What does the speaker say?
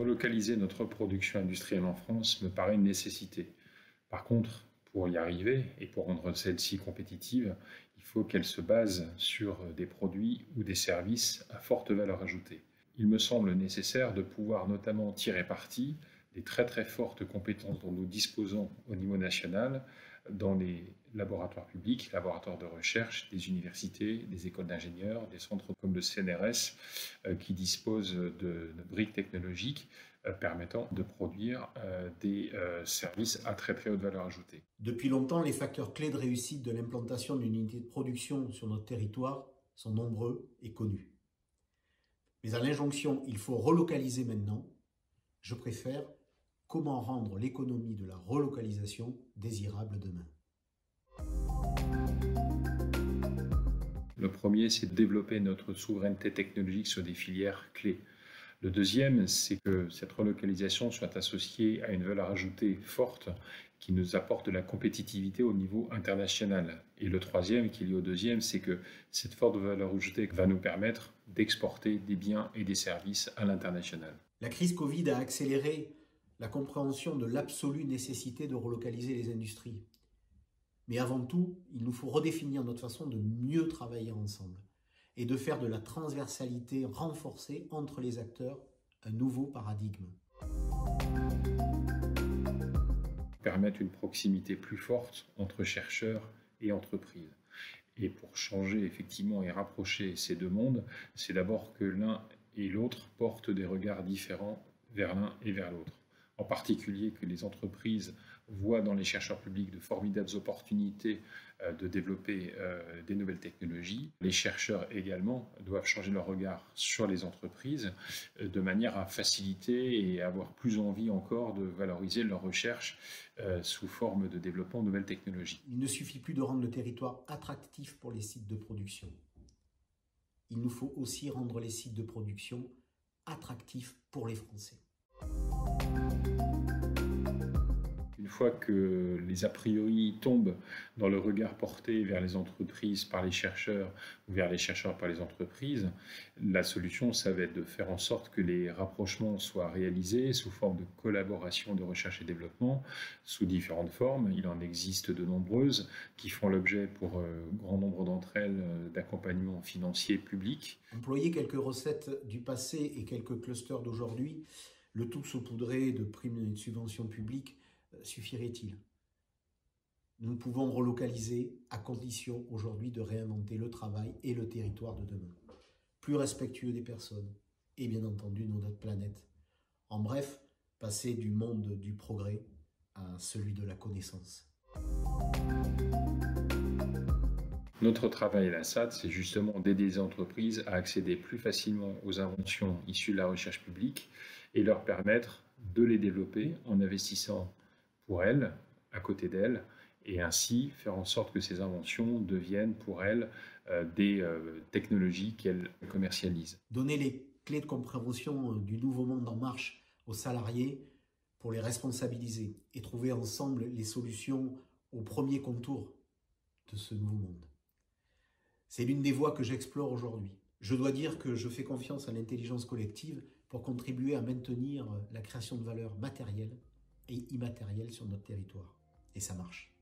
relocaliser notre production industrielle en France me paraît une nécessité. Par contre, pour y arriver et pour rendre celle-ci compétitive, il faut qu'elle se base sur des produits ou des services à forte valeur ajoutée. Il me semble nécessaire de pouvoir notamment tirer parti des très très fortes compétences dont nous disposons au niveau national dans les laboratoires publics, laboratoires de recherche, des universités, des écoles d'ingénieurs, des centres comme le CNRS qui disposent de briques technologiques permettant de produire des services à très très haute valeur ajoutée. Depuis longtemps, les facteurs clés de réussite de l'implantation d'une unité de production sur notre territoire sont nombreux et connus. Mais à l'injonction « il faut relocaliser maintenant », je préfère « comment rendre l'économie de la relocalisation désirable demain ». Le premier, c'est de développer notre souveraineté technologique sur des filières clés. Le deuxième, c'est que cette relocalisation soit associée à une valeur ajoutée forte qui nous apporte de la compétitivité au niveau international. Et le troisième, qui est lié au deuxième, c'est que cette forte valeur ajoutée va nous permettre d'exporter des biens et des services à l'international. La crise Covid a accéléré la compréhension de l'absolue nécessité de relocaliser les industries. Mais avant tout, il nous faut redéfinir notre façon de mieux travailler ensemble et de faire de la transversalité renforcée entre les acteurs un nouveau paradigme. Permettre une proximité plus forte entre chercheurs et entreprises. Et pour changer effectivement et rapprocher ces deux mondes, c'est d'abord que l'un et l'autre portent des regards différents vers l'un et vers l'autre. En particulier que les entreprises voient dans les chercheurs publics de formidables opportunités de développer des nouvelles technologies. Les chercheurs également doivent changer leur regard sur les entreprises de manière à faciliter et avoir plus envie encore de valoriser leurs recherches sous forme de développement de nouvelles technologies. Il ne suffit plus de rendre le territoire attractif pour les sites de production. Il nous faut aussi rendre les sites de production attractifs pour les Français. Une fois que les a priori tombent dans le regard porté vers les entreprises par les chercheurs ou vers les chercheurs par les entreprises, la solution, ça va être de faire en sorte que les rapprochements soient réalisés sous forme de collaboration de recherche et développement, sous différentes formes. Il en existe de nombreuses qui font l'objet pour grand nombre d'entre elles d'accompagnement financier public. Employer quelques recettes du passé et quelques clusters d'aujourd'hui, le tout saupoudré de primes et de subventions publiques, suffirait-il? Nous pouvons relocaliser à condition aujourd'hui de réinventer le travail et le territoire de demain, plus respectueux des personnes et bien entendu de notre planète. En bref, passer du monde du progrès à celui de la connaissance. Notre travail à la SATT, c'est justement d'aider les entreprises à accéder plus facilement aux inventions issues de la recherche publique et leur permettre de les développer en investissant pour elles, à côté d'elles, et ainsi faire en sorte que ces inventions deviennent pour elles des technologies qu'elles commercialisent. Donner les clés de compréhension du nouveau monde en marche aux salariés pour les responsabiliser et trouver ensemble les solutions aux premiers contours de ce nouveau monde. C'est l'une des voies que j'explore aujourd'hui. Je dois dire que je fais confiance à l'intelligence collective pour contribuer à maintenir la création de valeur matérielle et immatériel sur notre territoire. Et ça marche.